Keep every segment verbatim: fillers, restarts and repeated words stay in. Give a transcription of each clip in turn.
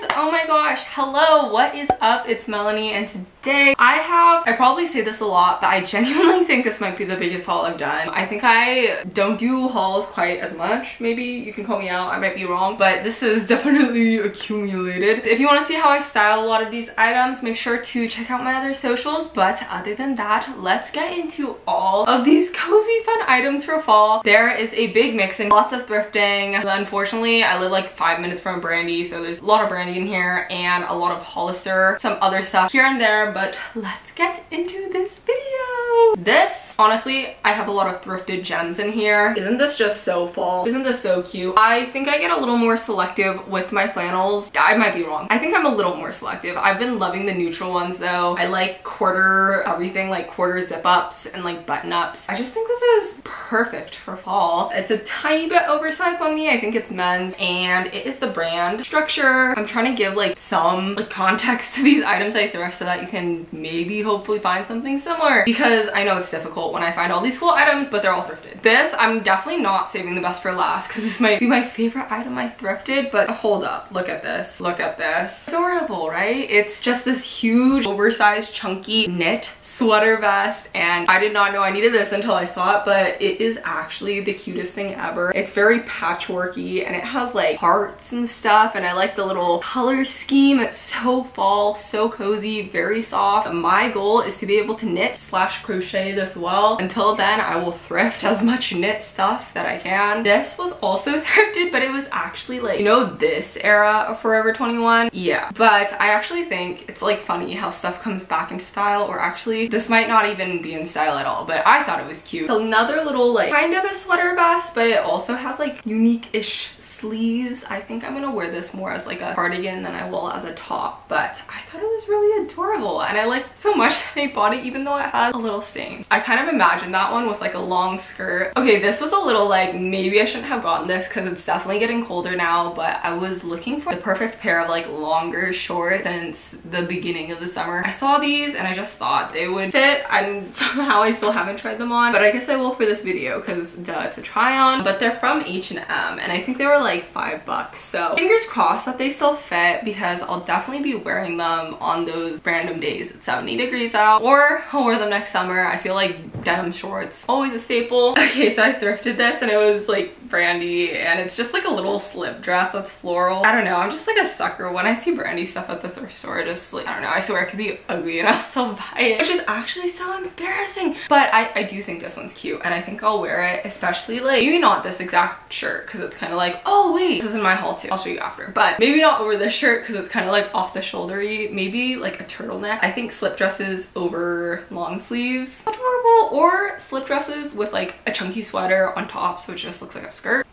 friends, oh my gosh, hello, what is up? It's Melanie, and today I have, I probably say this a lot, but I genuinely think this might be the biggest haul I've done. I think I don't do hauls quite as much, maybe you can call me out, I might be wrong, but this is definitely accumulated. If you want to see how I style a lot of these items, make sure to check out my other socials, but other than that, let's get into all of these cozy fun items for fall. There is a big mix and lots of thrifting. Unfortunately, I live like five minutes from Brandy, so there's a lot of Brandy in here and a lot of Hollister, some other stuff here and there, but let's get into this video. This, honestly, I have a lot of thrifted gems in here. Isn't this just so fall? Isn't this so cute? I think I get a little more selective with my flannels. I might be wrong. I think I'm a little more selective. I've been loving the neutral ones though. I like quarter everything, like quarter zip ups and like button ups. I just think this is perfect for fall. It's a tiny bit oversized on me. I think it's men's and it is the brand Structure. I'm trying to give like some like context to these items I thrift so that you can maybe hopefully find something similar, because I know it's difficult when I find all these cool items but they're all thrifted. This, I'm definitely not saving the best for last because this might be my favorite item I thrifted, but hold up, look at this, look at this. Adorable, right? It's just this huge oversized chunky knit sweater vest, and I did not know I needed this until I saw it, but it is actually the cutest thing ever. It's very patchworky and it has like hearts and stuff, and I like the little color scheme. It's so fall, so cozy, very soft. My goal is to be able to knit slash crochet this well. Until then, I will thrift as much knit stuff that I can. This was also thrifted, but it was actually like, you know, this era of Forever twenty-one? Yeah, but I actually think it's like funny how stuff comes back into style, or actually this might not even be in style at all, but I thought it was cute. It's another little like kind of a sweater vest, but it also has like unique-ish sleeves. I think I'm gonna wear this more as like a cardigan than I will as a top, but I thought it was really adorable and I liked it so much that I bought it, even though it has a little stain. I kind of imagined that one with like a long skirt. Okay, this was a little like, maybe I shouldn't have gotten this because it's definitely getting colder now, but I was looking for the perfect pair of like longer shorts since the beginning of the summer. I saw these and I just thought they would fit, and somehow I still haven't tried them on, but I guess I will for this video because duh, it's a try on. But they're from H and M and I think they were like five bucks, so fingers crossed that they still fit because I'll definitely be wearing them on those random days it's seventy degrees out, or I'll wear them next summer. I feel like denim shorts, always a staple. Okay, so I thrifted this and it was like Brandy, and it's just like a little slip dress that's floral. I don't know, I'm just like a sucker when I see Brandy stuff at the thrift store. Just like, I don't know, I swear it could be ugly and I'll still buy it, which is actually so embarrassing, but I, I do think this one's cute and I think I'll wear it, especially like, maybe not this exact shirt because it's kind of like, oh wait, this is in my haul too, I'll show you after, but maybe not over this shirt because it's kind of like off the shouldery. Maybe like a turtleneck. I think slip dresses over long sleeves, adorable, or slip dresses with like a chunky sweater on top so it just looks like a skirt,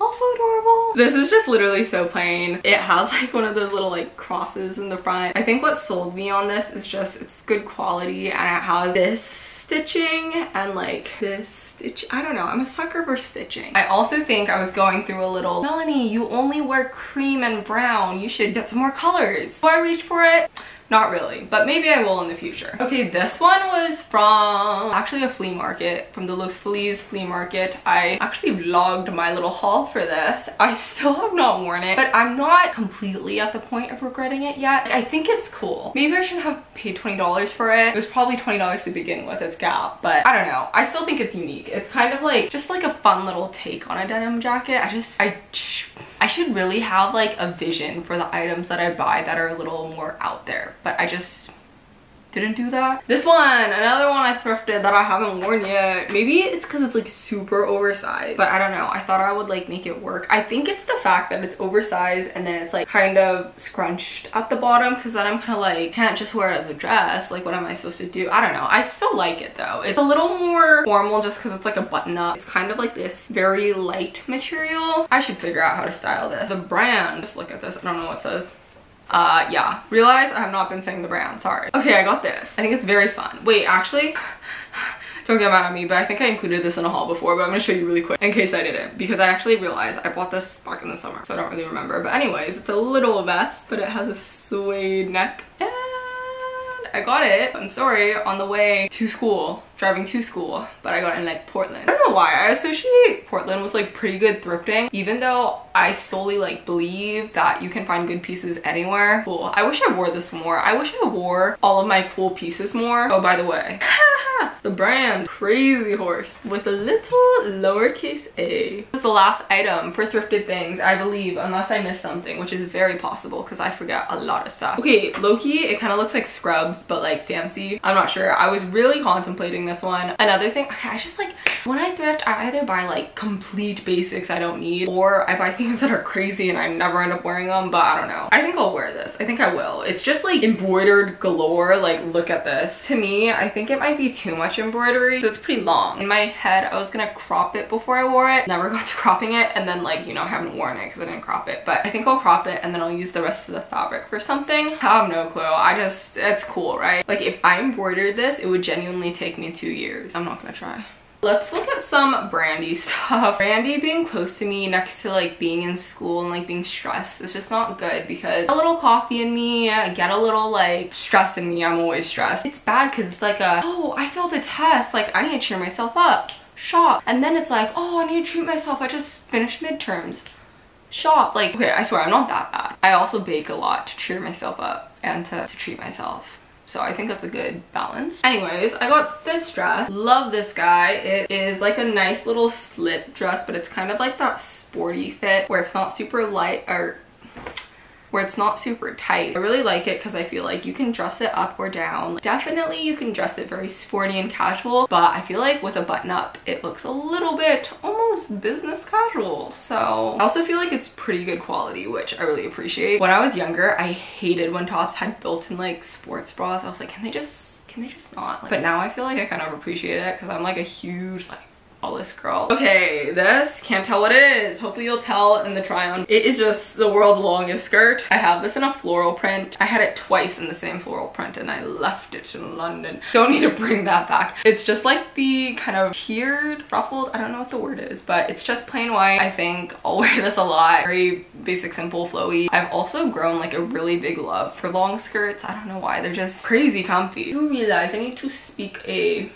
also adorable. This is just literally so plain. It has like one of those little like crosses in the front. I think what sold me on this is just it's good quality and it has this stitching and like this stitch. I don't know, I'm a sucker for stitching. I also think I was going through a little, Melanie, you only wear cream and brown, you should get some more colors. Do I reach for it? Not really, but maybe I will in the future. Okay, this one was from actually a flea market, from the Los Feliz flea market. I actually vlogged my little haul for this. I still have not worn it, but I'm not completely at the point of regretting it yet. Like, I think it's cool. Maybe I shouldn't have paid twenty dollars for it. It was probably twenty dollars to begin with, it's Gap, but I don't know. I still think it's unique. It's kind of like, just like a fun little take on a denim jacket. I just, I, I should really have like a vision for the items that I buy that are a little more out there, but I just didn't do that. This one, another one I thrifted that I haven't worn yet. Maybe it's because it's like super oversized, but I don't know. I thought I would like make it work. I think it's the fact that it's oversized and then it's like kind of scrunched at the bottom, because then I'm kind of like, can't just wear it as a dress. Like, what am I supposed to do? I don't know. I still like it though. It's a little more formal just because it's like a button up. It's kind of like this very light material. I should figure out how to style this. The brand, just look at this. I don't know what it says. Uh, yeah. Realize I have not been saying the brand, sorry. Okay, I got this. I think it's very fun. Wait, actually, don't get mad at me, but I think I included this in a haul before, but I'm gonna show you really quick in case I didn't, because I actually realized I bought this back in the summer, so I don't really remember. But anyways, it's a little vest, but it has a suede neck. And I got it, I'm sorry, on the way to school, driving to school, but I got it in like Portland. I don't know why I associate Portland with like pretty good thrifting, even though I solely like believe that you can find good pieces anywhere. Cool. I wish I wore this more. I wish I wore all of my cool pieces more. Oh, by the way, the brand Crazy Horse with a little lowercase a. This is the last item for thrifted things, I believe, unless I missed something, which is very possible because I forget a lot of stuff. Okay, low-key, it kind of looks like Scrubs, but like fancy. I'm not sure. I was really contemplating this one. Another thing, okay, I just like, when I thrift, I either buy like complete basics I don't need, or I buy things that are crazy and I never end up wearing them, but I don't know. I think I'll wear this. I think I will. It's just like embroidered galore. Like, look at this. To me, I think it might be too much embroidery. It's pretty long. In my head, I was gonna crop it before I wore it. Never got to cropping it, and then like, you know, I haven't worn it because I didn't crop it, but I think I'll crop it and then I'll use the rest of the fabric for something. I have no clue. I just, it's cool, right? Like, if I embroidered this, it would genuinely take me two years. I'm not gonna try. Let's look at some Brandy stuff. Brandy being close to me next to like being in school and like being stressed is just not good, because a little coffee in me, get a little like stress in me, I'm always stressed. It's bad because it's like a, oh, I failed a test, like I need to cheer myself up, shop. And then it's like, oh, I need to treat myself, I just finished midterms, shop. Like, okay, I swear I'm not that bad. I also bake a lot to cheer myself up and to, to treat myself. So I think that's a good balance. Anyways, I got this dress. Love this guy. It is like a nice little slip dress, but it's kind of like that sporty fit where it's not super light or where it's not super tight. I really like it because I feel like you can dress it up or down. Definitely you can dress it very sporty and casual, but I feel like with a button up, it looks a little bit almost business casual. So I also feel like it's pretty good quality, which I really appreciate. When I was younger, I hated when tops had built-in like sports bras. I was like, can they just, can they just not? Like, but now I feel like I kind of appreciate it because I'm like a huge like this girl. Okay, this, can't tell what it is. Hopefully you'll tell in the try on. It is just the world's longest skirt. I have this in a floral print. I had it twice in the same floral print and I left it in London. Don't need to bring that back. It's just like the kind of tiered, ruffled, I don't know what the word is, but it's just plain white. I think I'll wear this a lot. Very basic, simple, flowy. I've also grown like a really big love for long skirts. I don't know why, they're just crazy comfy. You realize I need to speak a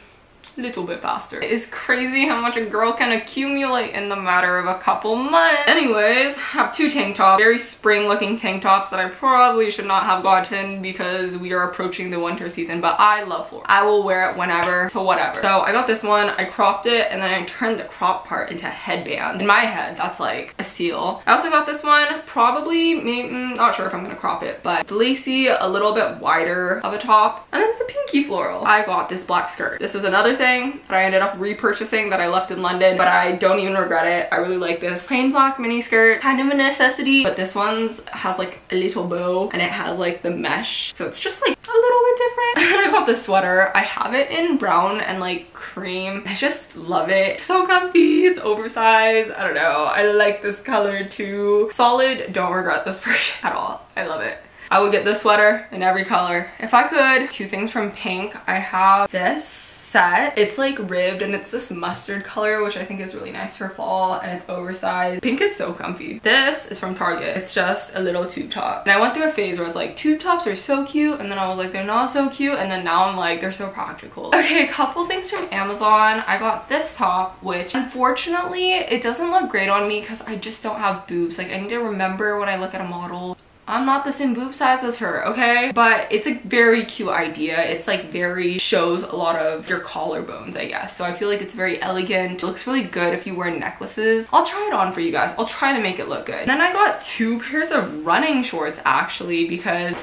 little bit faster. It is crazy how much a girl can accumulate in the matter of a couple months. Anyways, I have two tank tops, very spring looking tank tops that I probably should not have gotten because we are approaching the winter season, but I love floral. I will wear it whenever to whatever. So I got this one, I cropped it, and then I turned the crop part into headband. In my head, that's like a steal. I also got this one, probably, maybe, not sure if I'm gonna crop it, but it's lacy, a little bit wider of a top, and then it's a pinky floral. I got this black skirt. This is another thing that I ended up repurchasing that I left in London, but I don't even regret it. I really like this plain black mini skirt, kind of a necessity, but this one's has like a little bow and it has like the mesh, so it's just like a little bit different. And then I got this sweater. I have it in brown and like cream. I just love it. So comfy. It's oversized. I don't know. I like this color too. Solid. Don't regret this version at all. I love it. I would get this sweater in every color if I could. Two things from Pink. I have this set. It's like ribbed and it's this mustard color, which I think is really nice for fall, and it's oversized. Pink is so comfy. This is from Target. It's just a little tube top, and I went through a phase where I was like, tube tops are so cute, and then I was like, they're not so cute, and then now I'm like, they're so practical. Okay, a couple things from Amazon. I got this top, which unfortunately it doesn't look great on me because I just don't have boobs. Like, I need to remember when I look at a model, I'm not the same boob size as her, okay? But it's a very cute idea. It's like very, shows a lot of your collarbones, I guess. So I feel like it's very elegant. It looks really good if you wear necklaces. I'll try it on for you guys. I'll try to make it look good. And then I got two pairs of running shorts actually, because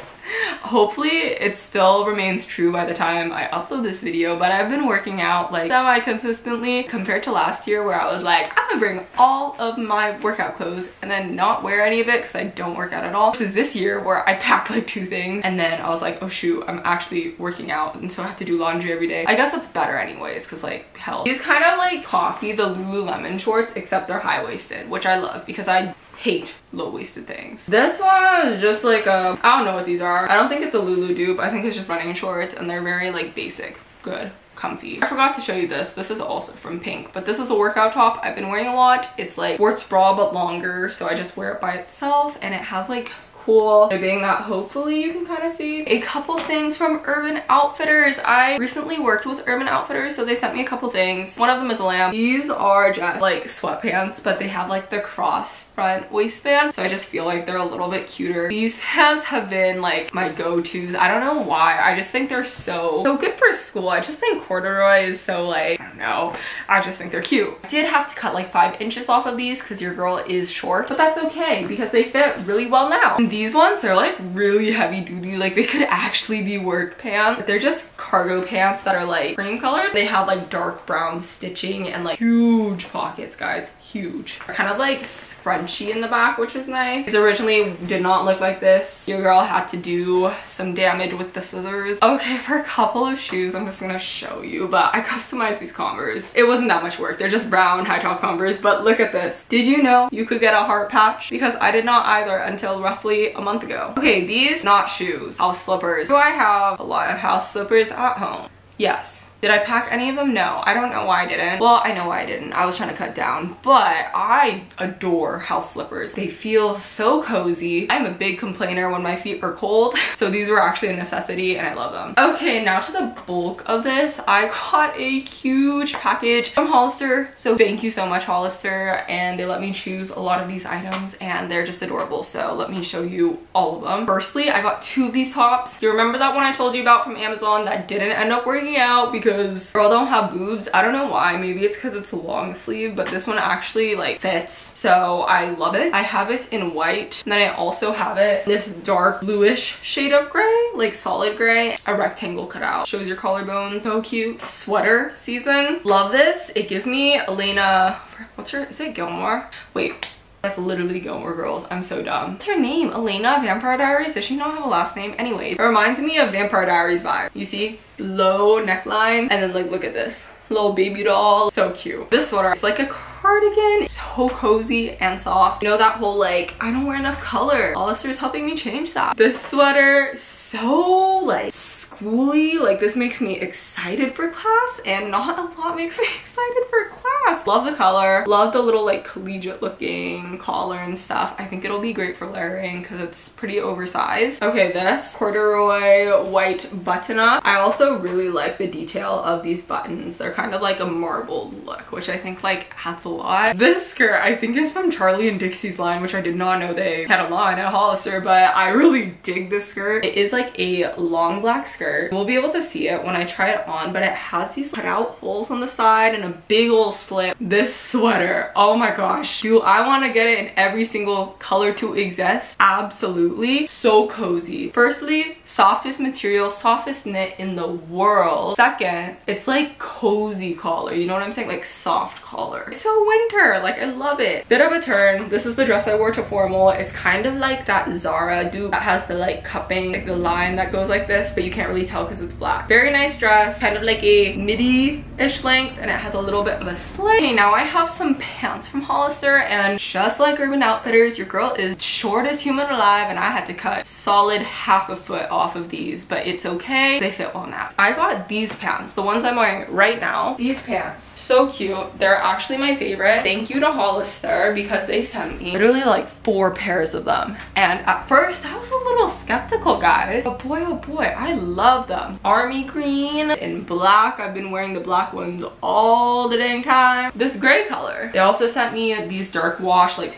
hopefully it still remains true by the time I upload this video, but I've been working out like semi-consistently compared to last year where I was like, I'm gonna bring all of my workout clothes and then not wear any of it because I don't work out at all. This is this year where I packed like two things and then I was like, oh shoot, I'm actually working out, and so I have to do laundry every day. I guess that's better anyways because like hell. These kind of like coffee, the Lululemon shorts, except they're high-waisted, which I love because I hate low-waisted things. This one is just like a, I don't know what these are. I don't think it's a Lulu dupe. I think it's just running shorts, and they're very like basic, good, comfy. I forgot to show you this. This is also from Pink, but this is a workout top I've been wearing a lot. It's like sports bra but longer, so I just wear it by itself, and it has like cool. By being that, hopefully you can kind of see. A couple things from Urban Outfitters. I recently worked with Urban Outfitters, so they sent me a couple things. One of them is a lamp. These are just like sweatpants, but they have like the cross front waistband, so I just feel like they're a little bit cuter. These pants have been like my go-tos. I don't know why. I just think they're so, so good for school. I just think corduroy is so like, I don't know. I just think they're cute. I did have to cut like five inches off of these because your girl is short, but that's okay because they fit really well now. And these ones, they're like really heavy duty. Like they could actually be work pants. They're just cargo pants that are like cream colored. They have like dark brown stitching and like huge pockets, guys. Huge. Kind of like scrunchy in the back, which is nice. These originally did not look like this. Your girl had to do some damage with the scissors. Okay, for a couple of shoes, I'm just gonna show you, but I customized these Converse. It wasn't that much work. They're just brown high top Converse, but look at this. Did you know you could get a heart patch? Because I did not either until roughly a month ago. Okay, these not shoes, house slippers. Do I have a lot of house slippers at home? Yes. Did I pack any of them? No. I don't know why I didn't. Well, I know why I didn't. I was trying to cut down, but I adore house slippers. They feel so cozy. I'm a big complainer when my feet are cold, so these were actually a necessity and I love them. Okay, now to the bulk of this. I got a huge package from Hollister, so thank you so much, Hollister, and they let me choose a lot of these items and they're just adorable, so let me show you all of them. Firstly, I got two of these tops. You remember that one I told you about from Amazon that didn't end up working out because Because girl don't have boobs. I don't know why. Maybe it's because it's long sleeve, but this one actually like fits, so I love it. I have it in white, and then I also have it in this dark bluish shade of gray, like solid gray. A rectangle cutout shows your collarbone. So cute. Sweater season. Love this. It gives me Elena. What's her? Is it Gilmore? Wait. That's literally Gilmore Girls. I'm so dumb. What's her name? Elena? Vampire Diaries? Does she not have a last name? Anyways, it reminds me of Vampire Diaries vibe. You see? Low neckline. And then like, look at this. Little baby doll. So cute. This sweater, it's like a cardigan. So cozy and soft. You know that whole like, I don't wear enough color. Hollister's helping me change that. This sweater, so like, schooly. Like this makes me excited for class, and not a lot makes me excited for class. Love the color. Love the little like collegiate looking collar and stuff. I think it'll be great for layering because it's pretty oversized. Okay, this corduroy white button up. I also really like the detail of these buttons. They're kind of like a marbled look, which I think like adds a lot. This skirt I think is from Charlie and Dixie's line, which I did not know they had a line at Hollister, but I really dig this skirt. It is like a long black skirt. We'll be able to see it when I try it on, but it has these cutout holes on the side and a big old slit. This sweater, oh my gosh. Do I want to get it in every single color to exist? Absolutely. So cozy. Firstly, softest material, softest knit in the world. Second, it's like cozy. Cozy collar, you know what I'm saying? Like soft collar. It's so winter, like I love it. Bit of a turn. This is the dress I wore to formal. It's kind of like that Zara dupe that has the like cupping, like the line that goes like this, but you can't really tell because it's black. Very nice dress, kind of like a midi-ish length, and it has a little bit of a slit. Okay, now I have some pants from Hollister, and just like Urban Outfitters, your girl is short as human alive, and I had to cut solid half a foot off of these, but it's okay. They fit well now. I got these pants, the ones I'm wearing right now. These pants, so cute. They're actually my favorite. Thank you to Hollister because they sent me literally like four pairs of them, and at first I was a little skeptical, guys, but boy oh boy, I love them. Army green and black. I've been wearing the black ones all the dang time. This gray color. They also sent me these dark wash like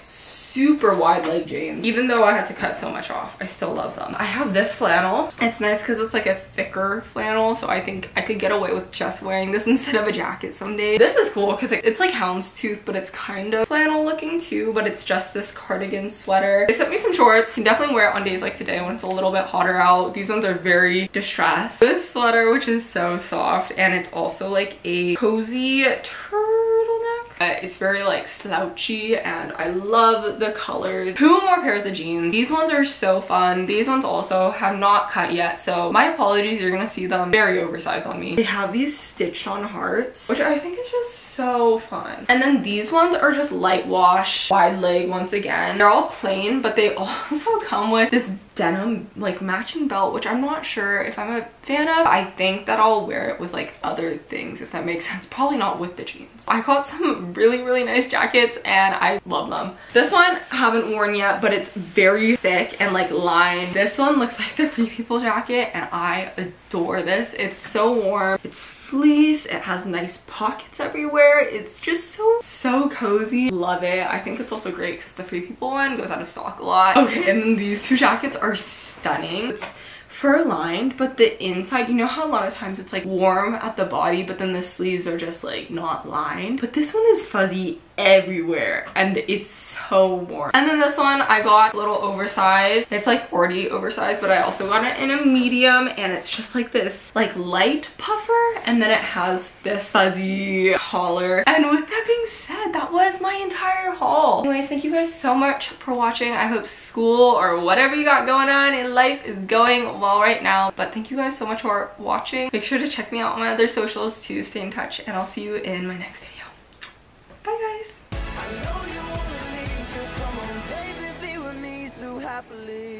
super wide leg jeans. Even though I had to cut so much off, I still love them. I have this flannel. It's nice because it's like a thicker flannel, so I think I could get away with just wearing this instead of a jacket someday. This is cool because it's like houndstooth, but it's kind of flannel looking too, but it's just this cardigan sweater. They sent me some shorts. You can definitely wear it on days like today when it's a little bit hotter out. These ones are very distressed. This sweater, which is so soft, and it's also like a cozy turtleneck. Uh, it's very like slouchy, and I love the colors. Two more pairs of jeans. These ones are so fun. These ones also have not cut yet, so my apologies, you're gonna see them very oversized on me. They have these stitched on hearts, which I think is just so fun. And then these ones are just light wash, wide leg once again. They're all plain, but they also come with this denim like matching belt, which I'm not sure if I'm a fan of. I think that I'll wear it with like other things, if that makes sense. Probably not with the jeans. I got some really, really nice jackets and I love them. This one I haven't worn yet, but it's very thick and like lined. This one looks like the Free People jacket and I adore this. It's so warm. It's fleece. It has nice pockets everywhere. It's just so, so cozy. Love it. I think it's also great because the Free People one goes out of stock a lot. Okay, and then these two jackets are stunning. It's fur lined, but the inside, you know how a lot of times it's like warm at the body but then the sleeves are just like not lined, but this one is fuzzy everywhere and it's so warm. And then this one I got a little oversized. It's like already oversized, but I also got it in a medium and it's just like this like light puffer and then it has this fuzzy collar. And with that being said, that was my entire haul. Anyways, thank you guys so much for watching. I hope school or whatever you got going on in life is going well right now, but thank you guys so much for watching. Make sure to check me out on my other socials to stay in touch and I'll see you in my next video. Bye guys. I know you wanna leave, so come on, baby, be with me so happily.